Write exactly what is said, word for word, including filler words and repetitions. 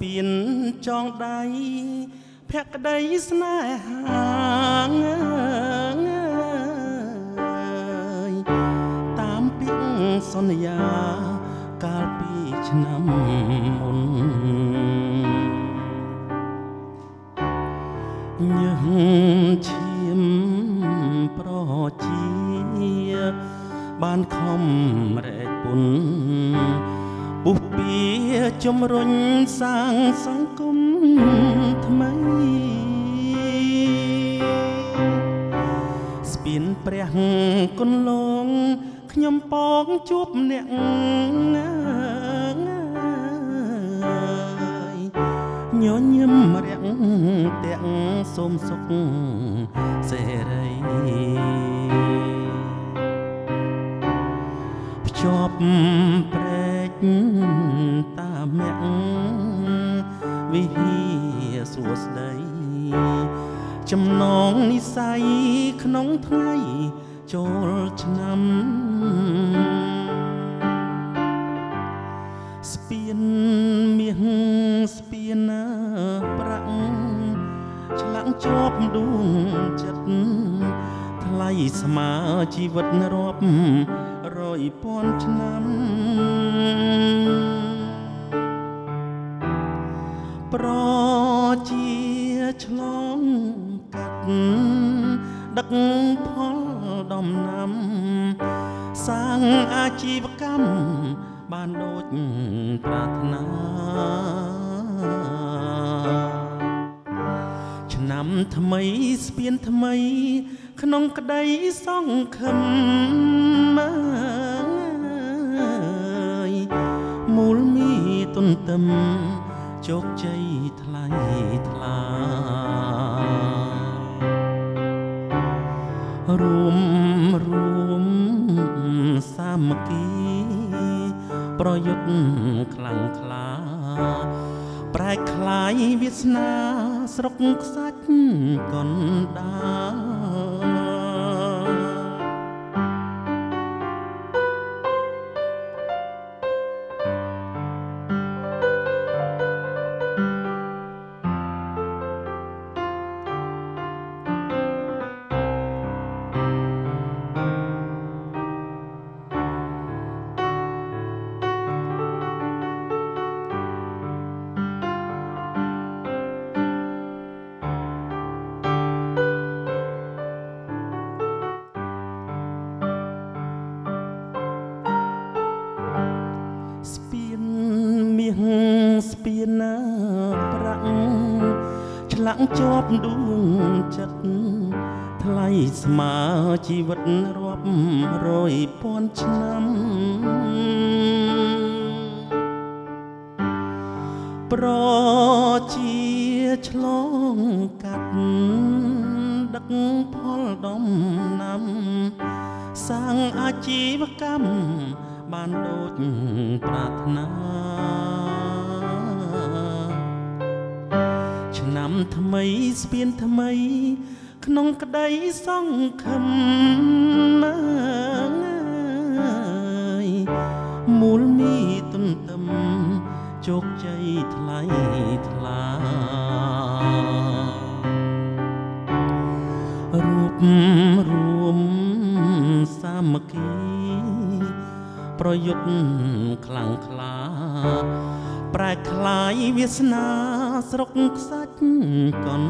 ปีนจองได้แพกได้สนายหางตามปิ้งสนยากาลปีชนำมนยังชิมปรจีบ้านคอมแรกปุ่นบุปผีจมรุนสร้างสังคมทำไมสปินเปรียงก้นลงขยำปองจูบเนียงย้อนยิ้มเรียงเตียงสมสุขเสรีจบเปรตตาแม่วิหิสวดใดจำนองนิสัยขนมไทยโจรชนำสเปียนเมียงสเปียนปรังฉลังจบดวงจัดทลายสมาชีวิตนรบรอยปอนชนำปรจีฉลองกัดดักพอดอมนำสร้างอาชีพกรรมบ้านโดดปรารถนาชนำทำไมสเปียนทำไมขนมกระไดซ่องคำมามูลมีต้นตำจกใจทลายทลารวมรวมสามัคคีประยุทธ์คลังคลาปลายคลายวิสนาสรกสัจก่อนดาจบดวงจัดทลายสมาชีวิตรอบรอยปอนชนำปรจีฉลองกัดดักพอลดอมนำสร้างอาชีพกรรมบ้านโดดปรารถนาฉนำทำไมสเปียนทำไมขนมกระไดซ่องคำมามูลมีต้นตำจกใจทลายทลารวบรวมสามัคคีประยุทธ์คลังคลาปลายคลายวิสนาสรกสัจก่อน